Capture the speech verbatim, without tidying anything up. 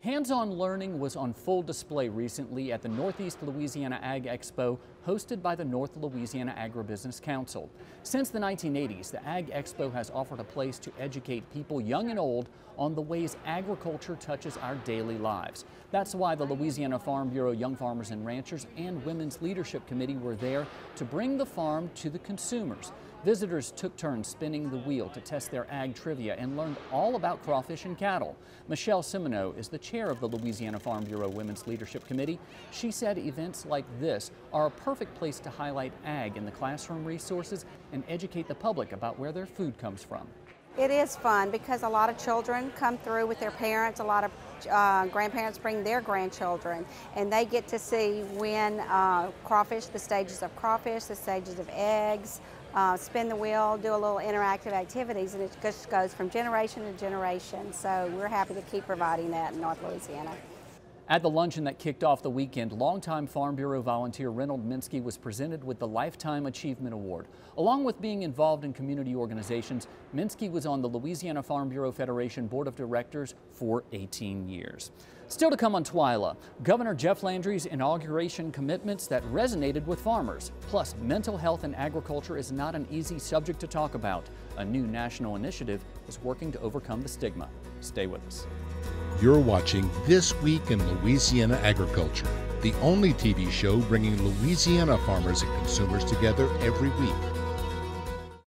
Hands-on learning was on full display recently at the Northeast Louisiana Ag Expo, hosted by the North Louisiana Agribusiness Council. Since the nineteen eighties, the Ag Expo has offered a place to educate people young and old on the ways agriculture touches our daily lives. That's why the Louisiana Farm Bureau Young Farmers and Ranchers and Women's Leadership Committee were there to bring the farm to the consumers. Visitors took turns spinning the wheel to test their ag trivia and learned all about crawfish and cattle. Michelle Simino is the chair of the Louisiana Farm Bureau Women's Leadership Committee. She said events like this are a perfect place to highlight ag in the classroom resources and educate the public about where their food comes from. It is fun because a lot of children come through with their parents. A lot of uh, grandparents bring their grandchildren, and they get to see when uh, crawfish, the stages of crawfish, the stages of eggs, Uh, spin the wheel, do a little interactive activities, and it just goes from generation to generation. So we're happy to keep providing that in North Louisiana. At the luncheon that kicked off the weekend, longtime Farm Bureau volunteer Reynold Minsky was presented with the Lifetime Achievement Award. Along with being involved in community organizations, Minsky was on the Louisiana Farm Bureau Federation Board of Directors for eighteen years. Still to come on Twyla, Governor Jeff Landry's inauguration commitments that resonated with farmers. Plus, mental health and agriculture is not an easy subject to talk about. A new national initiative is working to overcome the stigma. Stay with us. You're watching This Week in Louisiana Agriculture, the only T V show bringing Louisiana farmers and consumers together every week.